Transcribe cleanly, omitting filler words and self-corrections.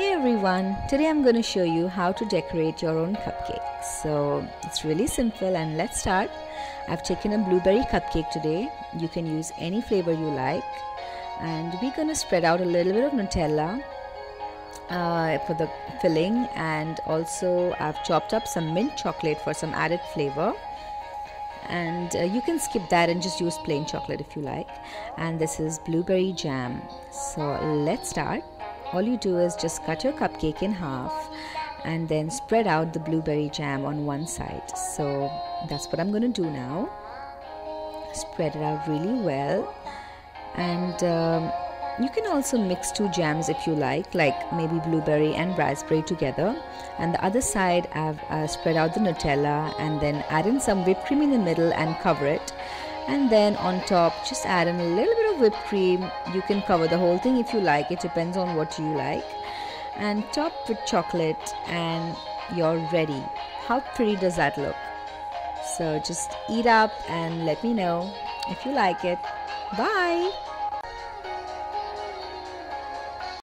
Hey everyone, today I'm going to show you how to decorate your own cupcake. So it's really simple and let's start. I've taken a blueberry cupcake today. You can use any flavor you like. And we're going to spread out a little bit of Nutella for the filling, and also I've chopped up some mint chocolate for some added flavor. And you can skip that and just use plain chocolate if you like. And this is blueberry jam. So let's start. All you do is just cut your cupcake in half and then spread out the blueberry jam on one side. So that's what I'm going to do now. Spread it out really well. And you can also mix two jams if you like maybe blueberry and raspberry together. And the other side, I've spread out the Nutella and then add in some whipped cream in the middle and cover it. And then on top, just add in a little bit of whipped cream. You can cover the whole thing if you like. It depends on what you like. And top with chocolate and you're ready. How pretty does that look? So just eat up and let me know if you like it. Bye!